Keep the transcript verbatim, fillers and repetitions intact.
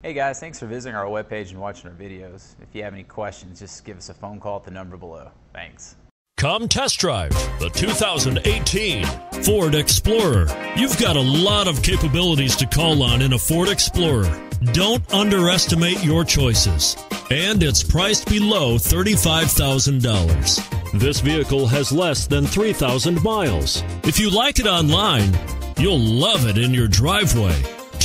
Hey guys, thanks for visiting our webpage and watching our videos. If you have any questions, just give us a phone call at the number below. Thanks. Come test drive the two thousand eighteen Ford Explorer. You've got a lot of capabilities to call on in a Ford Explorer. Don't underestimate your choices. And it's priced below thirty-five thousand dollars. This vehicle has less than three thousand miles. If you like it online, you'll love it in your driveway.